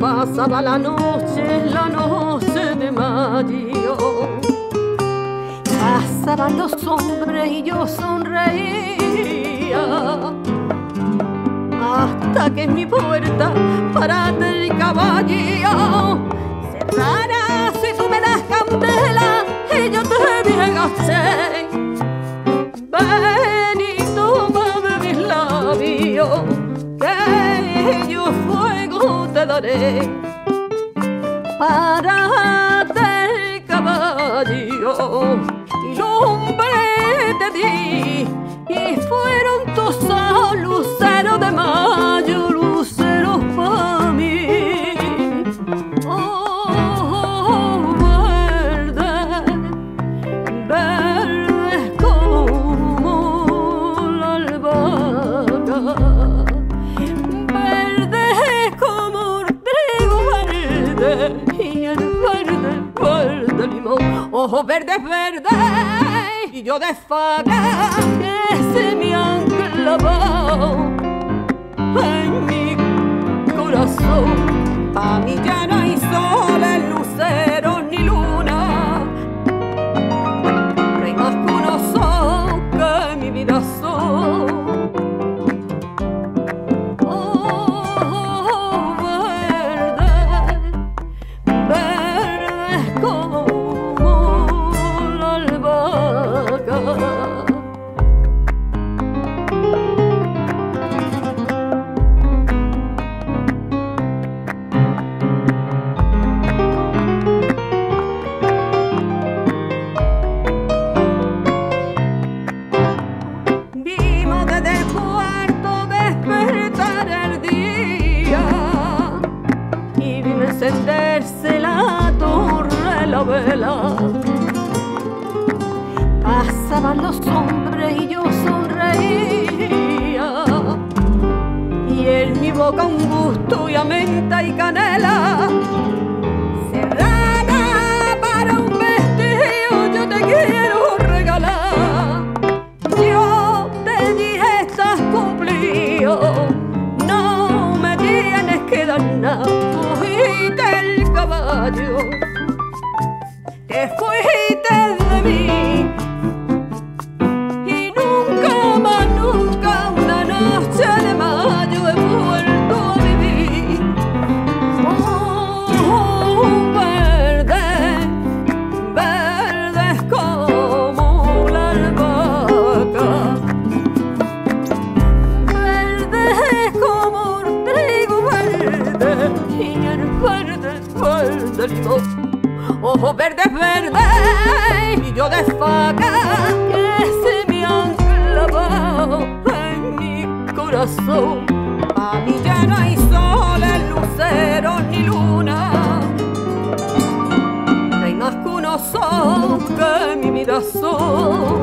Pasaba la noche de mayo. Pasaban los hombres y yo sonreía, hasta que en mi puerta parara el caballo. Cerrara si tú me das candela y yo te me agaché. Ven y tómame mis labios, que yo fuego te daré. Párate el caballo y lumbre te di, y fueron tus ojos luceros de mayo, luceros para mí. Oh, verde, verde como la albahaca, verde como el trigo verde. Y el verde, verde limón, ojos verdes, verdes, y yo de faca que se me han clavado en mi corazón. Pa' mí ya no hay soles, luceros ni luna, rey más que uno son, que mi vida son. Encenderse la torre, la vela. Pasaban los hombres y yo sonreía, y en mi boca un gusto y a menta y canela. Serrana para un vestido yo te quiero regalar. Yo te dije estás cumplido, no me tienes que dar nada. Del caballo, te fuiste de mí y nunca más, nunca una noche de mayo he vuelto a vivir. Oh, verde, verde es como la albahaca, verde es como el trigo verde y el verde. Verde limón, ojos verdes, verdes, y yo de faca que se me han clavado en mi corazón. A mí ya no hay soles, luceros ni luna, reinas que uno son, que mi vida son.